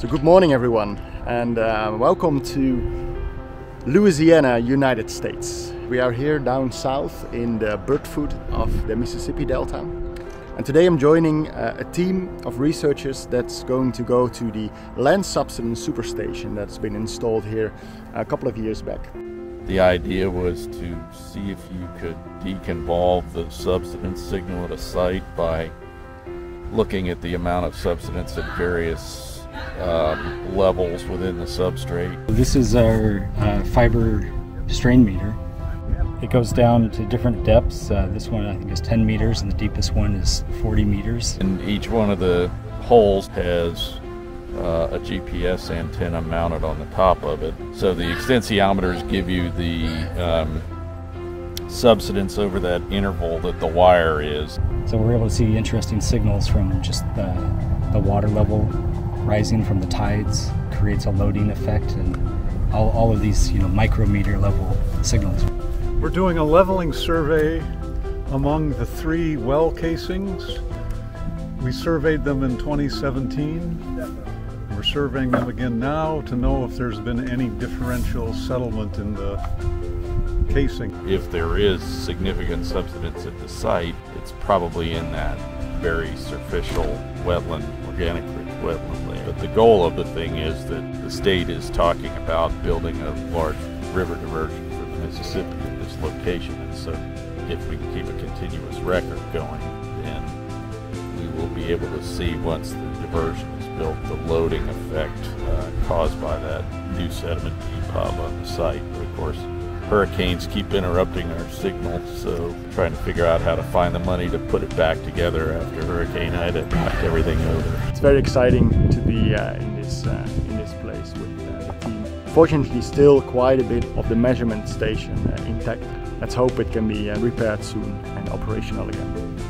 So good morning everyone, and welcome to Louisiana, United States. We are here down south in the Birdfoot of the Mississippi Delta, and today I'm joining a team of researchers that's going to go to the land subsidence superstation that's been installed here a couple of years back. The idea was to see if you could deconvolve the subsidence signal at a site by looking at the amount of subsidence at various levels within the substrate. This is our fiber strain meter. It goes down to different depths. This one I think is 10 meters and the deepest one is 40 meters. And each one of the holes has a GPS antenna mounted on the top of it. So the extensiometers give you the subsidence over that interval that the wire is. So we're able to see interesting signals from just the water level rising from the tides, creates a loading effect, and all of these micrometer level signals. We're doing a leveling survey among the three well casings. We surveyed them in 2017. We're surveying them again now to know if there's been any differential settlement in the casing. If there is significant subsidence at the site, it's probably in that very superficial wetland, organic wetland layer. But the goal of the thing is that the state is talking about building a large river diversion for the Mississippi at this location, and so if we can keep a continuous record going, then we will be able to see, once the diversion is built, the loading effect caused by that new sediment depob on the site. But of course, hurricanes keep interrupting our signal, so trying to figure out how to find the money to put it back together after Hurricane Ida knocked everything over. It's very exciting to be in this place with the team. Fortunately, still quite a bit of the measurement station intact. Let's hope it can be repaired soon and operational again.